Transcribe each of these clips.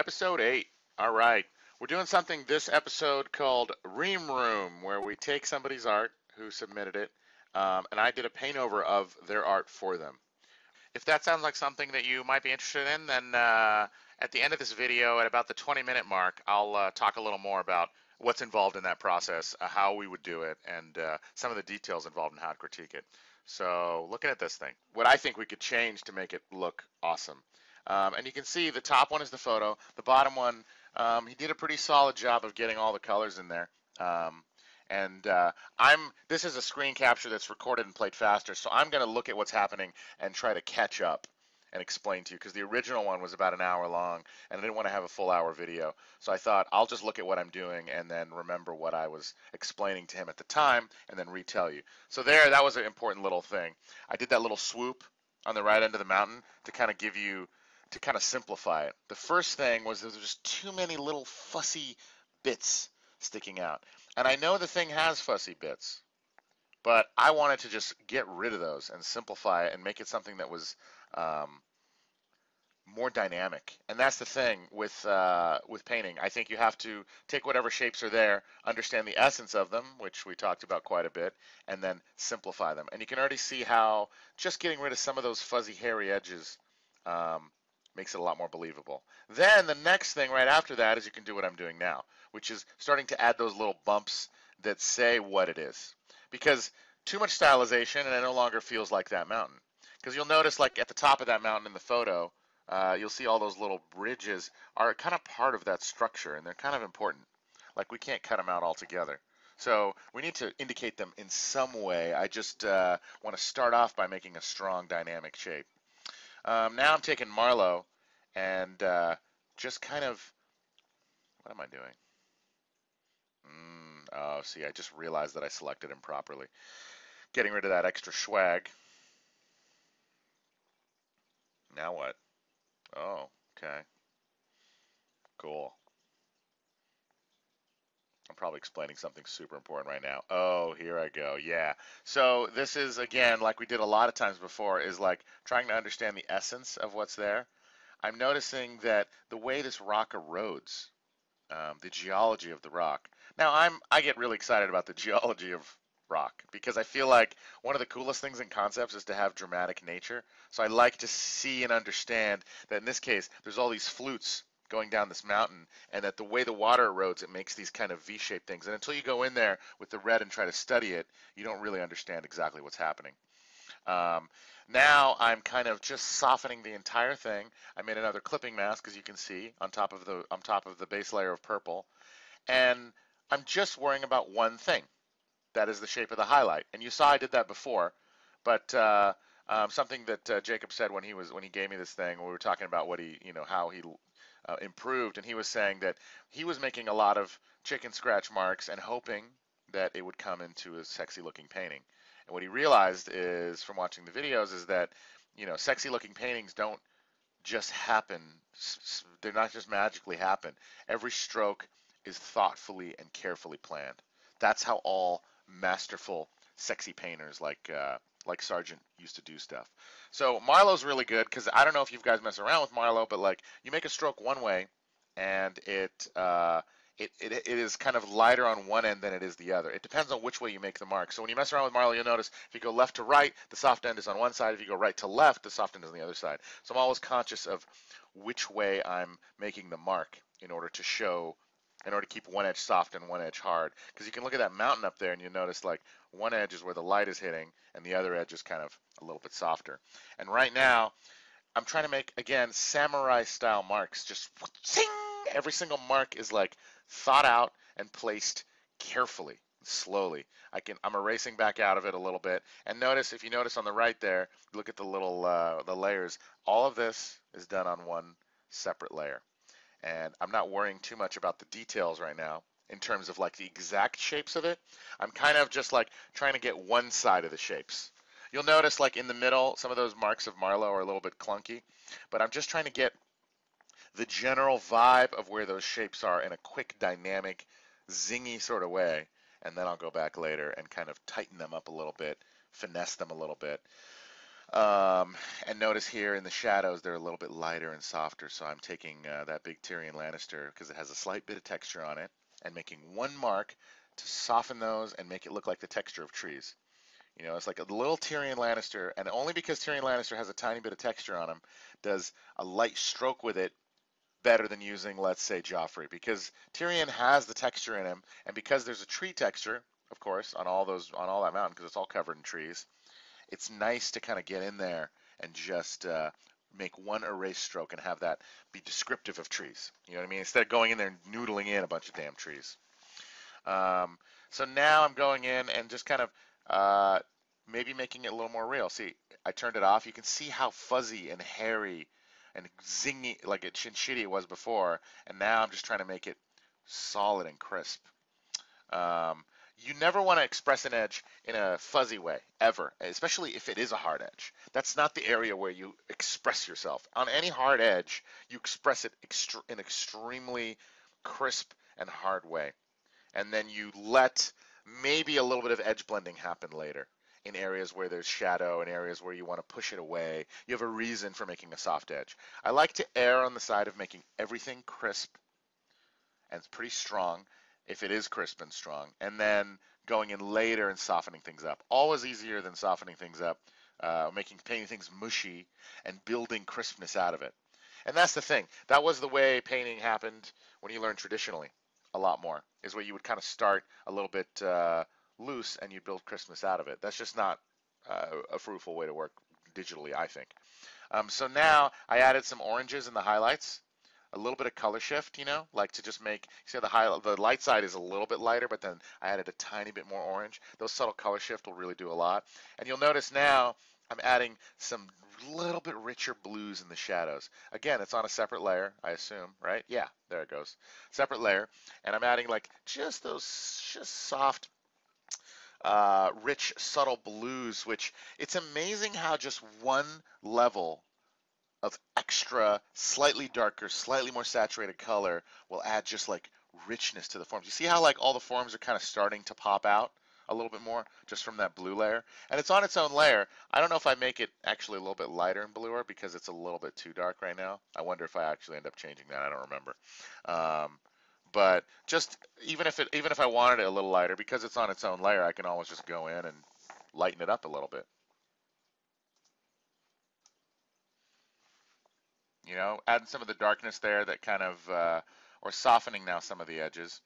Episode 8. All right. We're doing something this episode called Ream Room, where we take somebody's art who submitted it, and I did a paint over of their art for them. If that sounds like something that you might be interested in, then at the end of this video, at about the 20-minute mark, I'll talk a little more about what's involved in that process, how we would do it, and some of the details involved in how to critique it. So looking at this thing, what I think we could change to make it look awesome. And you can see the top one is the photo. The bottom one, he did a pretty solid job of getting all the colors in there. This is a screen capture that's recorded and played faster, so I'm going to look at what's happening and try to catch up and explain to you, because the original one was about an hour long, and I didn't want to have a full hour video. So I thought, I'll just look at what I'm doing and then remember what I was explaining to him at the time and then retell you. So there, that was an important little thing. I did that little swoop on the right end of the mountain to kind of give you, to kind of simplify it. The first thing was there was just too many little fussy bits sticking out. And I know the thing has fussy bits, but I wanted to just get rid of those and simplify it and make it something that was more dynamic. And that's the thing with painting. I think you have to take whatever shapes are there, understand the essence of them, which we talked about quite a bit, and then simplify them. And you can already see how just getting rid of some of those fuzzy, hairy edges makes it a lot more believable. Then the next thing right after that is you can do what I'm doing now, which is starting to add those little bumps that say what it is. Because too much stylization, and it no longer feels like that mountain. Because you'll notice, like at the top of that mountain in the photo, you'll see all those little bridges are kind of part of that structure, and they're kind of important. Like we can't cut them out altogether. So we need to indicate them in some way. I just want to start off by making a strong dynamic shape. Now I'm taking Marlo and just kind of, what am I doing? Oh, see, I just realized that I selected improperly. Getting rid of that extra swag. Now what? Oh, okay. Cool. I'm probably explaining something super important right now. Oh, here I go. Yeah. So this is, again, like we did a lot of times before, is like trying to understand the essence of what's there. I'm noticing that the way this rock erodes, the geology of the rock. Now, I get really excited about the geology of rock, because I feel like one of the coolest things in concepts is to have dramatic nature. So I like to see and understand that in this case, there's all these flutes going down this mountain, and that the way the water erodes, it makes these kind of V-shaped things. And until you go in there with the red and try to study it, you don't really understand exactly what's happening. Now I'm kind of just softening the entire thing. I made another clipping mask, as you can see, on top of the base layer of purple. And I'm just worrying about one thing. That is the shape of the highlight. And you saw I did that before, but something that Jacob said when he gave me this thing, when we were talking about what he, you know, how he improved, and he was saying that he was making a lot of chicken scratch marks and hoping that it would come into a sexy looking painting. And what he realized is from watching the videos is that, you know, sexy looking paintings don't just happen. They're not just magically happen. Every stroke is thoughtfully and carefully planned. That's how all masterful, sexy painters like Sargent used to do stuff. So Marlo's really good, because I don't know if you guys mess around with Marlo, but like you make a stroke one way, and it is kind of lighter on one end than it is the other. It depends on which way you make the mark. So when you mess around with Marlo, you'll notice if you go left to right, the soft end is on one side. If you go right to left, the soft end is on the other side. So I'm always conscious of which way I'm making the mark in order to keep one edge soft and one edge hard. Because you can look at that mountain up there and you notice like one edge is where the light is hitting and the other edge is kind of a little bit softer. And right now, I'm trying to make, again, samurai style marks. Just zing! Every single mark is like thought out and placed carefully, slowly. I'm erasing back out of it a little bit. And notice, if you notice on the right there, look at the little the layers. All of this is done on one separate layer. And I'm not worrying too much about the details right now in terms of like the exact shapes of it. I'm kind of just like trying to get one side of the shapes. You'll notice like in the middle, some of those marks of Marlo are a little bit clunky, but I'm just trying to get the general vibe of where those shapes are in a quick, dynamic, zingy sort of way. And then I'll go back later and kind of tighten them up a little bit, finesse them a little bit. And notice here in the shadows, they're a little bit lighter and softer. So I'm taking that big Tyrion Lannister because it has a slight bit of texture on it and making one mark to soften those and make it look like the texture of trees. You know, it's like a little Tyrion Lannister, and only because Tyrion Lannister has a tiny bit of texture on him does a light stroke with it better than using, let's say, Joffrey, because Tyrion has the texture in him, and because there's a tree texture, of course, on all that mountain, because it's all covered in trees, it's nice to kind of get in there and just make one erase stroke and have that be descriptive of trees. You know what I mean? Instead of going in there and noodling in a bunch of damn trees. So now I'm going in and just kind of maybe making it a little more real. See, I turned it off. You can see how fuzzy and hairy and zingy, like it shitty it was before, and now I'm just trying to make it solid and crisp. You never want to express an edge in a fuzzy way, ever, especially if it is a hard edge. That's not the area where you express yourself. On any hard edge, you express it in an extremely crisp and hard way, and then you let maybe a little bit of edge blending happen later in areas where there's shadow, in areas where you want to push it away. You have a reason for making a soft edge. I like to err on the side of making everything crisp and pretty strong, if it is crisp and strong, and then going in later and softening things up. Always easier than softening things up, painting things mushy and building crispness out of it. And that's the thing. That was the way painting happened when you learned traditionally a lot more, is where you would kind of start a little bit loose and you build crispness out of it. That's just not a fruitful way to work digitally, I think. So now I added some oranges in the highlights, a little bit of color shift, you know, like to just make, see how the light side is a little bit lighter, but then I added a tiny bit more orange. Those subtle color shift will really do a lot. And you'll notice now I'm adding some little bit richer blues in the shadows. Again, it's on a separate layer, I assume, right? Yeah, there it goes. Separate layer. And I'm adding like just those, just soft, rich, subtle blues, which it's amazing how just one level of extra, slightly darker, slightly more saturated color will add just like richness to the forms. You see how like all the forms are kind of starting to pop out a little bit more just from that blue layer? And it's on its own layer. I don't know if I make it actually a little bit lighter and bluer because it's a little bit too dark right now. I wonder if I actually end up changing that. I don't remember. But just even if I wanted it a little lighter, because it's on its own layer, I can always just go in and lighten it up a little bit. You know, adding some of the darkness there that kind of, or softening now some of the edges.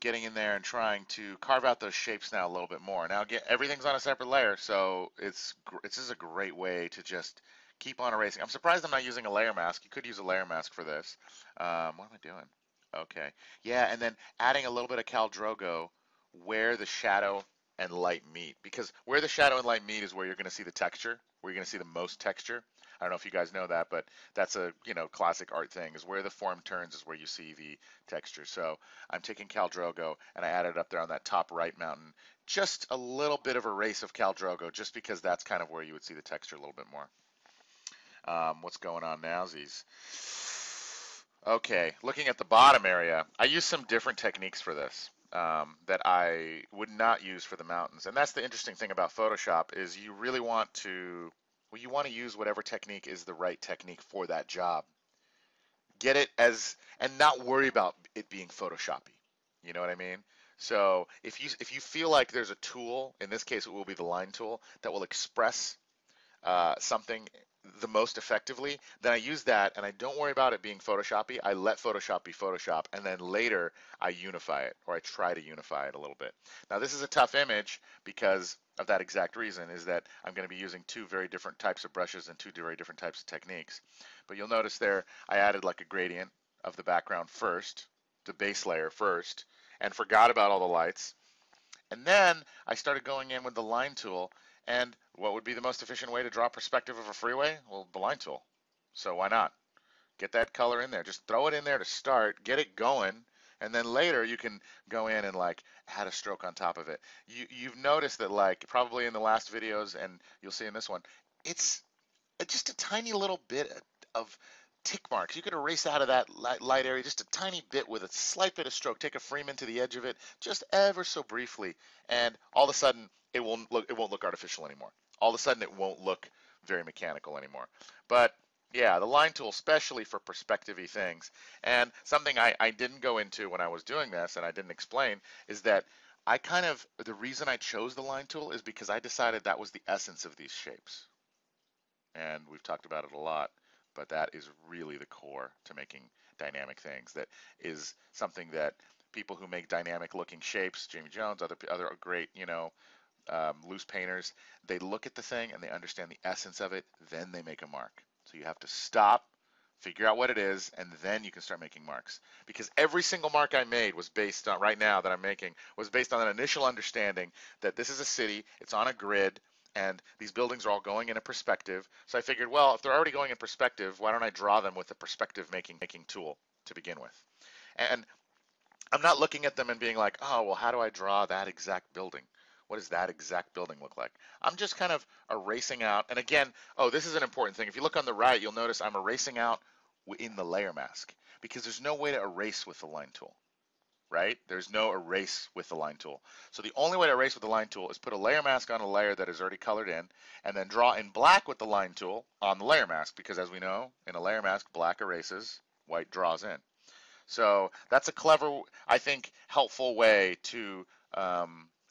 Getting in there and trying to carve out those shapes now a little bit more. Now, everything's on a separate layer, so it's just a great way to just keep on erasing. I'm surprised I'm not using a layer mask. You could use a layer mask for this. What am I doing? Okay. Yeah, and then adding a little bit of Khal Drogo where the shadow and light meet. Because where the shadow and light meet is where you're going to see the texture, where you're going to see the most texture. I don't know if you guys know that, but that's a, you know, classic art thing, is where the form turns is where you see the texture. So I'm taking Khal Drogo and I added it up there on that top right mountain. Just a little bit of erase of Khal Drogo, just because that's kind of where you would see the texture a little bit more. What's going on now, Z's? Okay, looking at the bottom area, I use some different techniques for this that I would not use for the mountains. And that's the interesting thing about Photoshop, is you really want to... Well, you want to use whatever technique is the right technique for that job. Get it as, and not worry about it being Photoshoppy. You know what I mean? So if you feel like there's a tool, in this case it will be the line tool, that will express something the most effectively, then I use that and I don't worry about it being Photoshoppy. I let Photoshop be Photoshop, and then later I unify it, or I try to unify it a little bit. Now this is a tough image because of that exact reason, is that I'm going to be using two very different types of brushes and two very different types of techniques. But you'll notice there I added like a gradient of the background first, the base layer first, and forgot about all the lights. And then I started going in with the line tool, and what would be the most efficient way to draw perspective of a freeway? Well, the line tool. So why not? Get that color in there. Just throw it in there to start, get it going, and then later you can go in and like add a stroke on top of it. You've noticed that, like, probably in the last videos, and you'll see in this one, it's just a tiny little bit of tick marks. You could erase out of that light area just a tiny bit with a slight bit of stroke. Take a Freeman to the edge of it just ever so briefly, and all of a sudden it won't look artificial anymore. all of a sudden it won't look very mechanical anymore. But yeah, the line tool, especially for perspective-y things. And something I didn't go into when I was doing this and I didn't explain is that I kind of, the reason I chose the line tool is because I decided that was the essence of these shapes. And we've talked about it a lot, but that is really the core to making dynamic things. That is something that people who make dynamic looking shapes, Jamie Jones, other great, you know, loose painters, they look at the thing and they understand the essence of it, then they make a mark. So you have to stop, figure out what it is, and then you can start making marks. Because every single mark I made was based on, right now that I'm making, was based on an initial understanding that this is a city, it's on a grid, and these buildings are all going in a perspective. So I figured, well, if they're already going in perspective, why don't I draw them with the perspective making tool to begin with? And I'm not looking at them and being like, oh, well, how do I draw that exact building? What does that exact building look like? I'm just kind of erasing out. And again, oh, this is an important thing. If you look on the right, you'll notice I'm erasing out in the layer mask because there's no way to erase with the line tool, right? There's no erase with the line tool. So the only way to erase with the line tool is put a layer mask on a layer that is already colored in and then draw in black with the line tool on the layer mask because as we know, in a layer mask, black erases, white draws in. So that's a clever, I think, helpful way to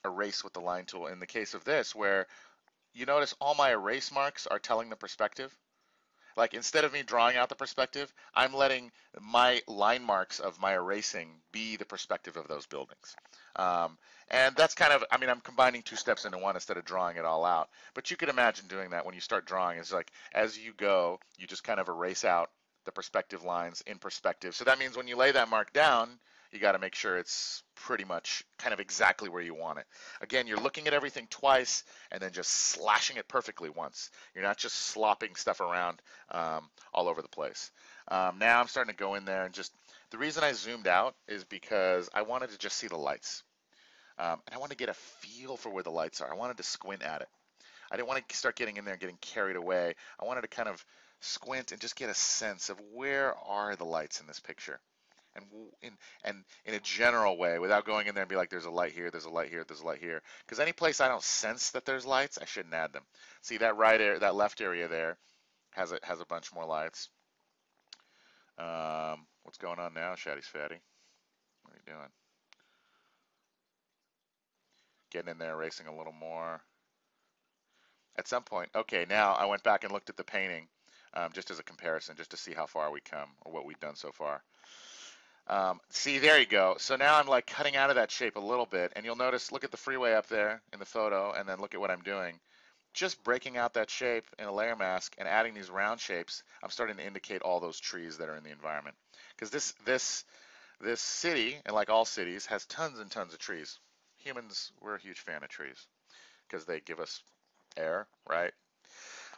erase with the line tool in the case of this, where you notice all my erase marks are telling the perspective. Like instead of me drawing out the perspective, I'm letting my line marks of my erasing be the perspective of those buildings. And that's kind of, I mean, I'm combining two steps into one instead of drawing it all out. But you could imagine doing that when you start drawing. It's like as you go, you just kind of erase out the perspective lines in perspective. So that means when you lay that mark down, you got to make sure it's pretty much kind of exactly where you want it. Again, you're looking at everything twice and then just slashing it perfectly once. You're not just slopping stuff around all over the place. Now I'm starting to go in there and just, the reason I zoomed out is because I wanted to just see the lights. And I wanted to get a feel for where the lights are. I wanted to squint at it. I didn't want to start getting in there and getting carried away. I wanted to kind of squint and just get a sense of where are the lights in this picture. And in a general way, without going in there and be like, there's a light here, there's a light here, there's a light here. Because any place I don't sense that there's lights, I shouldn't add them. See, that right area, that left area there has a bunch more lights. What's going on now, Shaddy Safadi? What are you doing? Getting in there, erasing a little more. At some point, okay, now I went back and looked at the painting just as a comparison, just to see how far we come or what we've done so far. See, there you go. So now I'm like cutting out of that shape a little bit, and you'll notice, look at the freeway up there in the photo, and then look at what I'm doing. Just breaking out that shape in a layer mask and adding these round shapes, I'm starting to indicate all those trees that are in the environment. Because this city, and like all cities, has tons and tons of trees. Humans, we're a huge fan of trees because they give us air, right?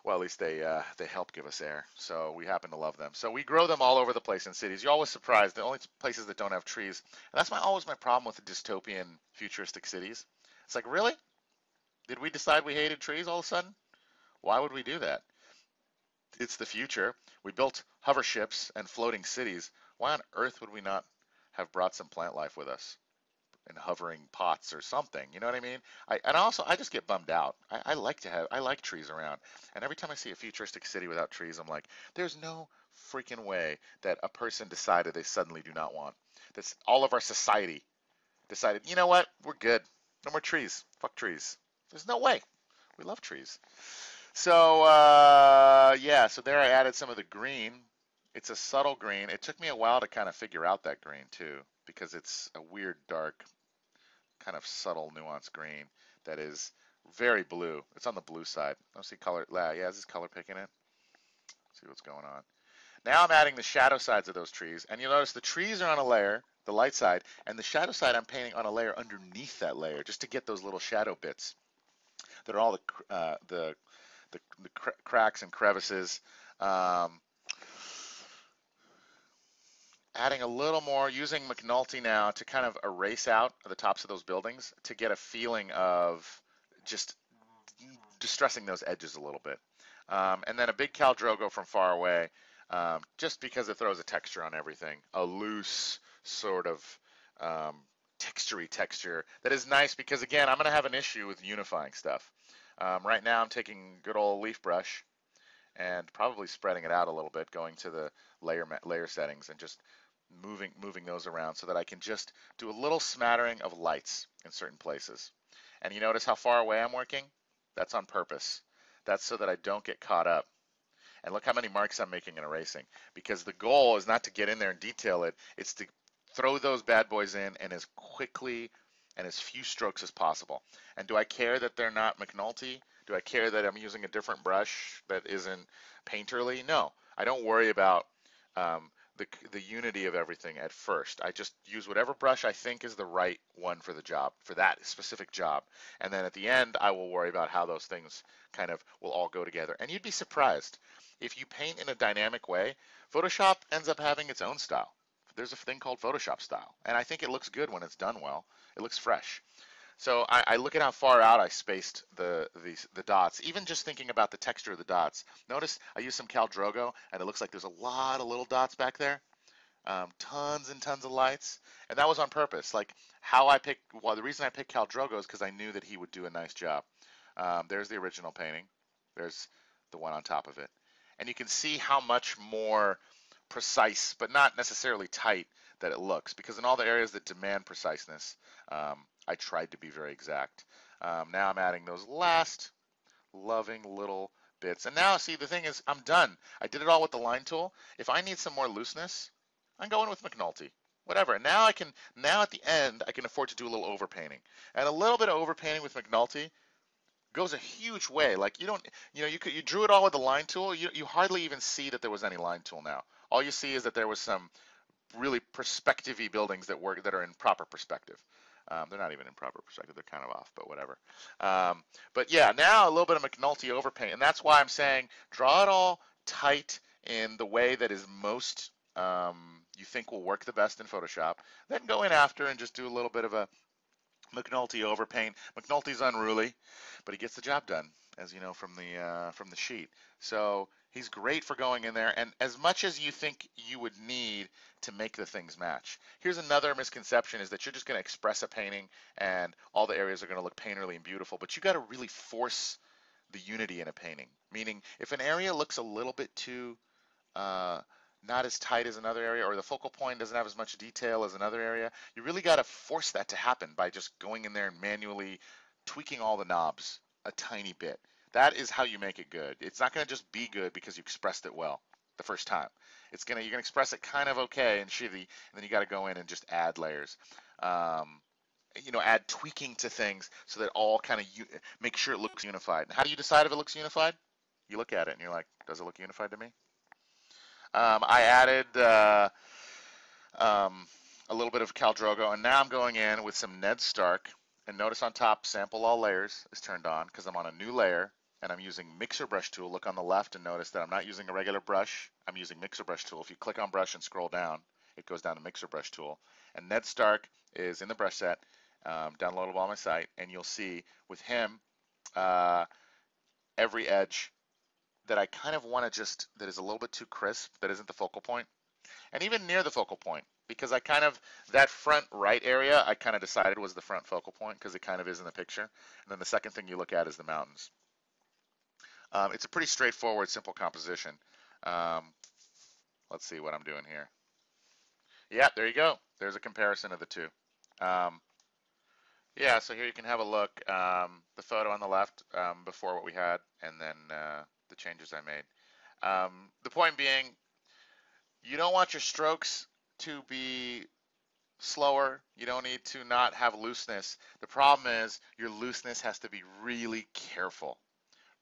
Well, at least they help give us air, so we happen to love them. So we grow them all over the place in cities. You're always surprised. The only places that don't have trees, and that's always my problem with the dystopian futuristic cities. It's like, really? Did we decide we hated trees all of a sudden? Why would we do that? It's the future. We built hover ships and floating cities. Why on earth would we not have brought some plant life with us? And hovering pots or something, you know what I mean? And also I just get bummed out. I like trees around, and every time I see a futuristic city without trees, I'm like, there's no freaking way that a person decided they suddenly do not want this. All of our society decided, you know what, we're good, no more trees, fuck trees. There's no way. We love trees. So yeah, so there I added some of the green. It's a subtle green. It took me a while to kind of figure out that green too, because it's a weird, dark, kind of subtle, nuanced green that is very blue. It's on the blue side. Let's see color. Yeah, is this color picking it? Let's see what's going on. Now I'm adding the shadow sides of those trees, and you'll notice the trees are on a layer, the light side, and the shadow side I'm painting on a layer underneath that layer, just to get those little shadow bits that are all the cracks and crevices. Adding a little more, using McNulty now to kind of erase out the tops of those buildings to get a feeling of just distressing those edges a little bit. And then a big Khal Drogo from far away, just because it throws a texture on everything, a loose sort of texture that is nice because, again, I'm going to have an issue with unifying stuff. Right now I'm taking good old leaf brush and probably spreading it out a little bit, going to the layer settings and just moving those around so that I can just do a little smattering of lights in certain places. And you notice how far away I'm working? That's on purpose. That's so that I don't get caught up. And look how many marks I'm making in erasing, because the goal is not to get in there and detail it. It's to throw those bad boys in and as quickly and as few strokes as possible. And do I care that they're not McNulty? Do I care that I'm using a different brush that isn't painterly? No, I don't worry about the unity of everything at first. I just use whatever brush I think is the right one for the job, for that specific job. And then at the end, I will worry about how those things kind of will all go together. And you'd be surprised. If you paint in a dynamic way, Photoshop ends up having its own style. There's a thing called Photoshop style, and I think it looks good when it's done well. It looks fresh. So I look at how far out I spaced the dots, even just thinking about the texture of the dots. Notice I use some Khal Drogo, and it looks like there's a lot of little dots back there, tons and tons of lights, and that was on purpose. Like how I picked, well, the reason I picked Khal Drogo is because I knew that he would do a nice job. There's the original painting. There's the one on top of it. And you can see how much more precise, but not necessarily tight, that it looks. Because in all the areas that demand preciseness, I tried to be very exact. Now I'm adding those last loving little bits. And now, see, the thing is, I'm done. I did it all with the line tool. If I need some more looseness, I'm going with McNulty. Whatever. Now I can. Now at the end, I can afford to do a little overpainting. And a little bit of overpainting with McNulty goes a huge way. Like you don't, you know, you drew it all with the line tool. You hardly even see that there was any line tool now. All you see is that there was some really perspective-y buildings that are in proper perspective. They're not even in proper perspective. They're kind of off, but whatever. But yeah, now a little bit of McNulty overpaint, and that's why I'm saying draw it all tight in the way that is most you think will work the best in Photoshop. Then go in after and just do a little bit of a McNulty overpaint. McNulty's unruly, but he gets the job done, as you know from the sheet. So he's great for going in there, and as much as you think you would need to make the things match. Here's another misconception, is that you're just going to express a painting and all the areas are going to look painterly and beautiful, but you got to really force the unity in a painting. Meaning, if an area looks a little bit too not as tight as another area, or the focal point doesn't have as much detail as another area, you really got to force that to happen by just going in there and manually tweaking all the knobs a tiny bit. That is how you make it good. It's not going to just be good because you expressed it well the first time. It's gonna, you're going to express it kind of okay and shitty, and then you got to go in and just add layers. You know, add tweaking to things so that all kind of make sure it looks unified. And how do you decide if it looks unified? You look at it and you're like, does it look unified to me? I added a little bit of Khal Drogo, and now I'm going in with some Ned Stark. And notice on top, sample all layers is turned on because I'm on a new layer, and I'm using mixer brush tool. Look on the left and notice that I'm not using a regular brush. I'm using mixer brush tool. If you click on brush and scroll down, it goes down to mixer brush tool. And Ned Stark is in the brush set, downloadable on my site, and you'll see with him every edge that I kind of want to just, that is a little bit too crisp, that isn't the focal point, and even near the focal point, because I kind of, that front right area, I kind of decided was the front focal point because it kind of is in the picture. And then the second thing you look at is the mountains. It's a pretty straightforward, simple composition. Let's see what I'm doing here. Yeah, there you go. There's a comparison of the two. Yeah, so here you can have a look. The photo on the left before what we had, and then the changes I made. The point being, you don't want your strokes to be slower. You don't need to not have looseness. The problem is your looseness has to be really careful,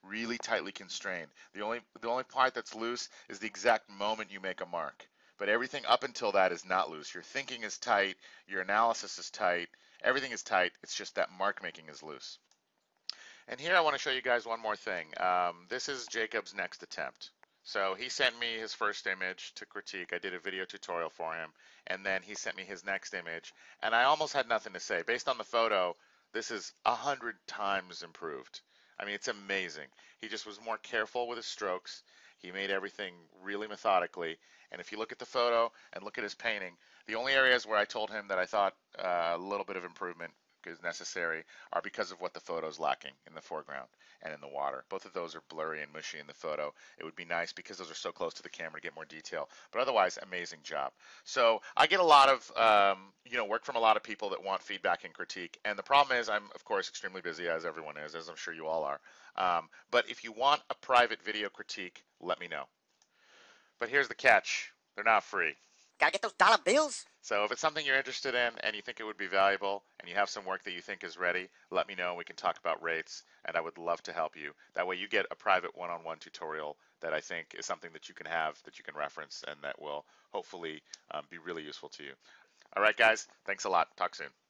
really tightly constrained. The only part that's loose is the exact moment you make a mark. But everything up until that is not loose. Your thinking is tight. Your analysis is tight. Everything is tight. It's just that mark making is loose. And here I want to show you guys one more thing. This is Jacob's next attempt. So he sent me his first image to critique. I did a video tutorial for him. And then he sent me his next image. And I almost had nothing to say. Based on the photo, this is 100 times improved. I mean, it's amazing. He just was more careful with his strokes. He made everything really methodically. And if you look at the photo and look at his painting, the only areas where I told him that I thought a little bit of improvement is necessary are because of what the photo's lacking in the foreground and in the water. Both of those are blurry and mushy in the photo. It would be nice, because those are so close to the camera, to get more detail. But otherwise, amazing job. So I get a lot of work from a lot of people that want feedback and critique. And the problem is I'm, of course, extremely busy, as everyone is, as I'm sure you all are. But if you want a private video critique, let me know. But here's the catch. They're not free. Gotta get those dollar bills. So if it's something you're interested in and you think it would be valuable and you have some work that you think is ready, let me know. We can talk about rates, and I would love to help you. That way you get a private one-on-one tutorial that I think is something that you can have, that you can reference, and that will hopefully be really useful to you. All right, guys. Thanks a lot. Talk soon.